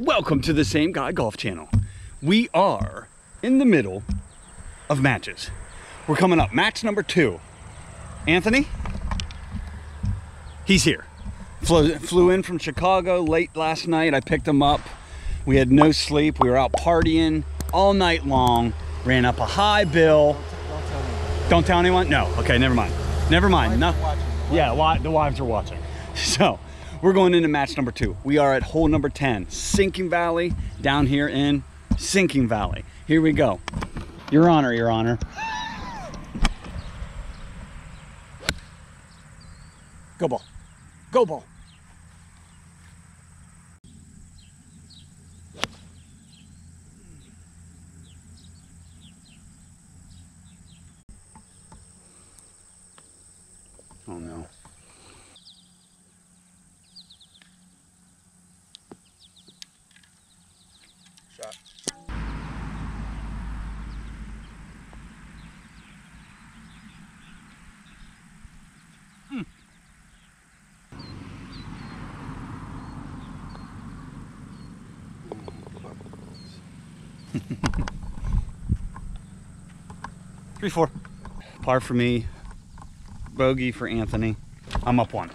Welcome to the Same Guy Golf Channel. We are in the middle of matches. We're coming up match number 2. Anthony, he's here. Flew in from Chicago late last night. I picked him up. We had no sleep. We were out partying all night long. Ran up a high bill. Don't tell anyone? No. Okay, never mind. Never mind. No. Yeah, the wives are watching. So we're going into match number 2. We are at hole number 10, Sinking Valley, down here in Sinking Valley. Here we go. Your Honor, Your Honor. Go ball. Go ball. Oh no. Three, four. Par for me. Bogey for Anthony. I'm up 1.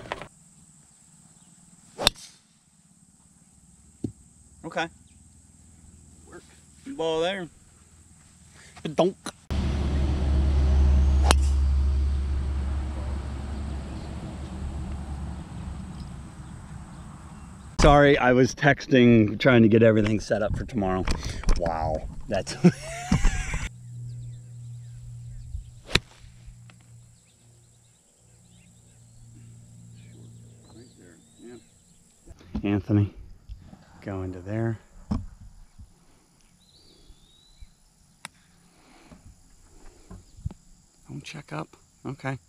Okay. Work. Ball there. Donk. Sorry, I was texting, trying to get everything set up for tomorrow. Wow, that's... Anthony, go into there. Don't check up. Okay.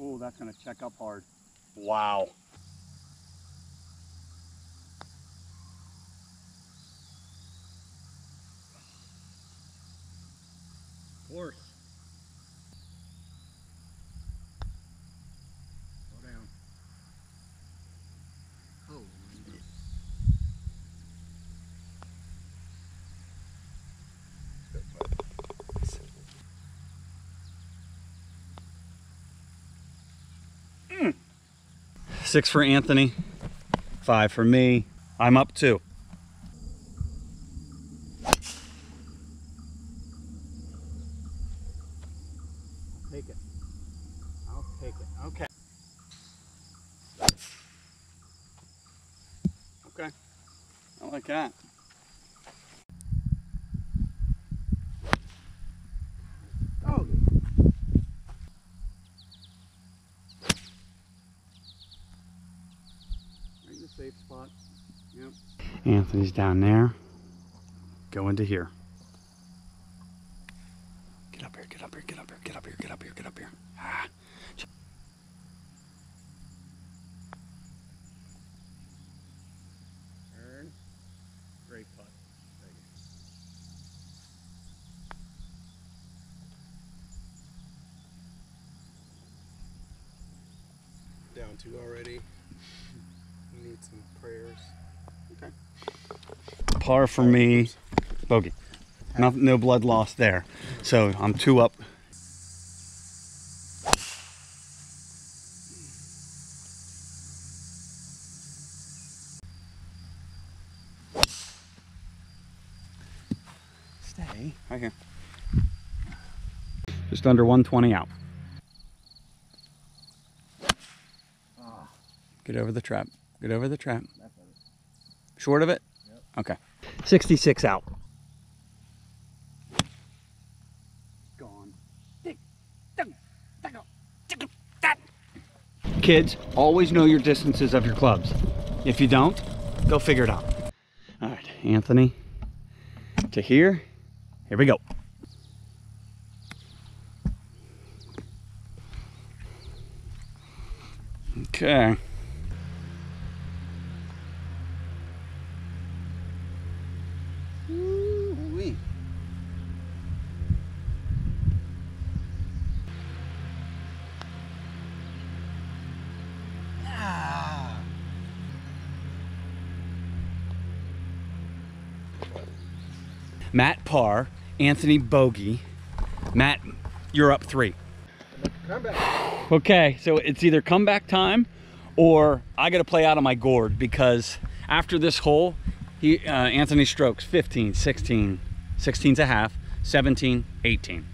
Oh, that's gonna check up hard. Wow. Horse. Six for Anthony, 5 for me. I'm up 2. Take it. I'll take it. Okay. Okay. I like that. Safe spot. Yep. Anthony's down there. Go into here. Get up here, get up here, get up here, get up here, get up here, get up here. Ah. Turn. Great putt. Down 2 already. Need some prayers. Okay. Par for me. Bogey. No blood loss there. So I'm 2 up. Stay. Right here. Just under 120 out. Get over the trap. Get over the trap. Short of it? Yep. Okay. 66 out. Gone. Kids, always know your distances of your clubs. If you don't, go figure it out. All right, Anthony to here. Here we go. Okay. Ah. Matt par, Anthony bogey. Matt, you're up 3. Okay, so it's either comeback time or I got to play out of my gourd, because after this hole, he, Anthony strokes 15, 16, 16's a half, 17, 18.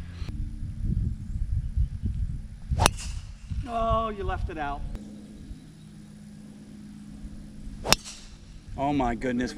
Oh, you left it out. Oh my goodness.